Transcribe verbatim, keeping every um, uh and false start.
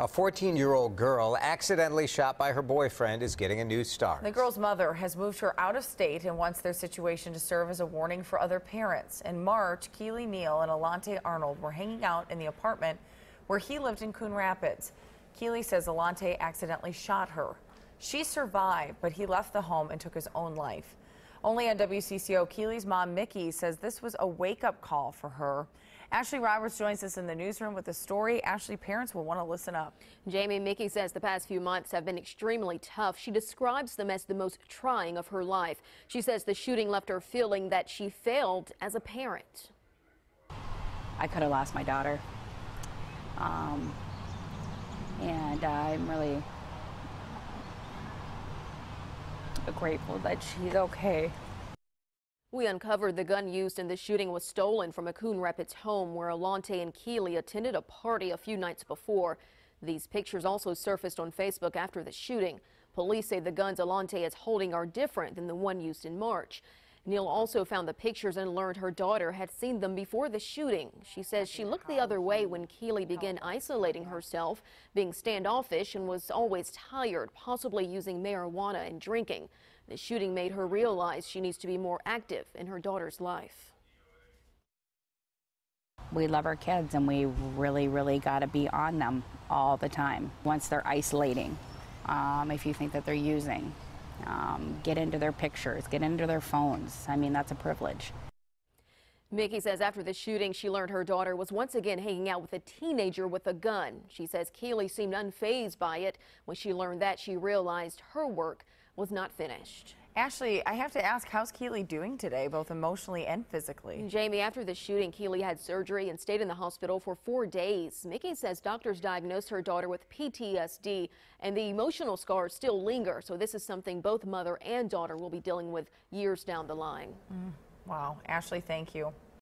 A fourteen-year-old girl accidentally shot by her boyfriend is getting a new start. The girl's mother has moved her out of state and wants their situation to serve as a warning for other parents. In March, Keely Neal and Alante Arnold were hanging out in the apartment where he lived in Coon Rapids. Keely says Alante accidentally shot her. She survived, but he left the home and took his own life. Only on W C C O, Keely's mom, Mickey, says this was a wake-up call for her. Ashley Roberts joins us in the newsroom with the story. Ashley, parents will want to listen up. Jamie, Mickey says the past few months have been extremely tough. She describes them as the most trying of her life. She says the shooting left her feeling that she failed as a parent. I could have lost my daughter. Um, and I'm really grateful that she's okay. We uncovered the gun used in the shooting was stolen from a Coon Rapids home where Alante and Keely attended a party a few nights before. These pictures also surfaced on Facebook after the shooting. Police say the guns Alante is holding are different than the one used in March. Neal also found the pictures and learned her daughter had seen them before the shooting. She says she looked the other way when Keely began isolating herself, being standoffish and was always tired, possibly using marijuana and drinking. The shooting made her realize she needs to be more active in her daughter's life. We love our kids and we really, really got to be on them all the time. Once they're isolating, um, if you think that they're using. Um, get into their pictures, get into their phones. I mean, that's a privilege. Mickey says after the shooting, she learned her daughter was once again hanging out with a teenager with a gun. She says Keely seemed unfazed by it. When she learned that, she realized her work was not finished. Ashley, I have to ask, how's Keely doing today, both emotionally and physically? Jamie, after the shooting, Keely had surgery and stayed in the hospital for four days. Mickey says doctors diagnosed her daughter with P T S D, and the emotional scars still linger. So this is something both mother and daughter will be dealing with years down the line. Mm. Wow. Ashley, thank you.